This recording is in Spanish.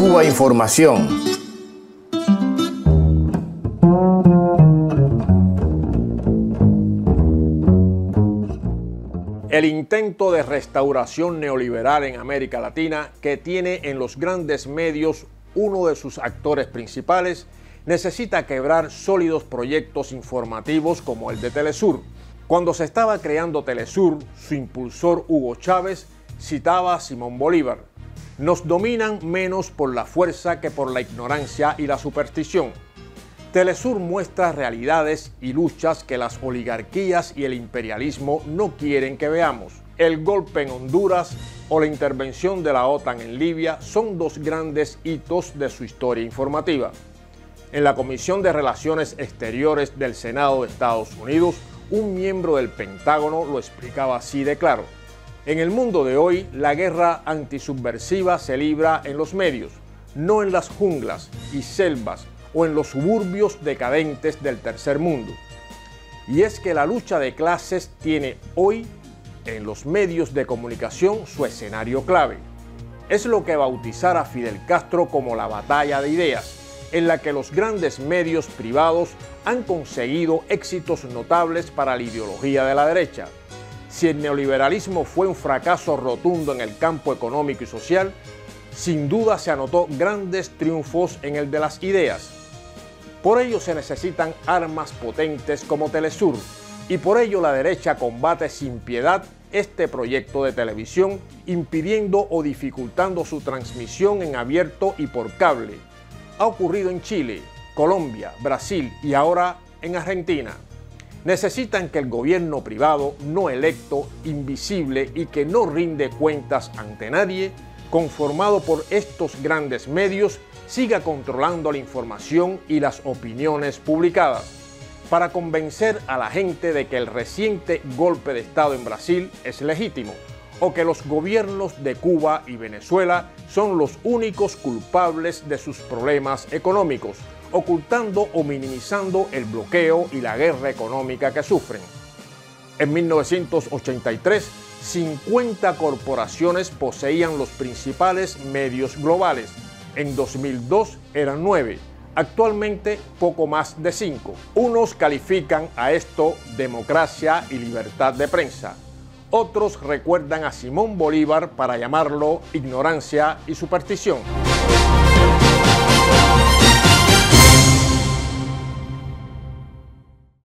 Cuba Información. El intento de restauración neoliberal en América Latina, que tiene en los grandes medios uno de sus actores principales, necesita quebrar sólidos proyectos informativos como el de Telesur. Cuando se estaba creando Telesur, su impulsor Hugo Chávez citaba a Simón Bolívar: nos dominan menos por la fuerza que por la ignorancia y la superstición. Telesur muestra realidades y luchas que las oligarquías y el imperialismo no quieren que veamos. El golpe en Honduras o la intervención de la OTAN en Libia son dos grandes hitos de su historia informativa. En la Comisión de Relaciones Exteriores del Senado de Estados Unidos, un miembro del Pentágono lo explicaba así de claro. En el mundo de hoy, la guerra antisubversiva se libra en los medios, no en las junglas y selvas o en los suburbios decadentes del tercer mundo. Y es que la lucha de clases tiene hoy en los medios de comunicación su escenario clave. Es lo que bautizara Fidel Castro como la batalla de ideas, en la que los grandes medios privados han conseguido éxitos notables para la ideología de la derecha. Si el neoliberalismo fue un fracaso rotundo en el campo económico y social, sin duda se anotó grandes triunfos en el de las ideas. Por ello se necesitan armas potentes como Telesur, y por ello la derecha combate sin piedad este proyecto de televisión, impidiendo o dificultando su transmisión en abierto y por cable. Ha ocurrido en Chile, Colombia, Brasil y ahora en Argentina. Necesitan que el gobierno privado, no electo, invisible y que no rinde cuentas ante nadie, conformado por estos grandes medios, siga controlando la información y las opiniones publicadas, para convencer a la gente de que el reciente golpe de Estado en Brasil es legítimo, o que los gobiernos de Cuba y Venezuela son los únicos culpables de sus problemas económicos, ocultando o minimizando el bloqueo y la guerra económica que sufren. En 1983, 50 corporaciones poseían los principales medios globales. En 2002 eran 9, actualmente poco más de 5. Unos califican a esto democracia y libertad de prensa. Otros recuerdan a Simón Bolívar para llamarlo ignorancia y superstición.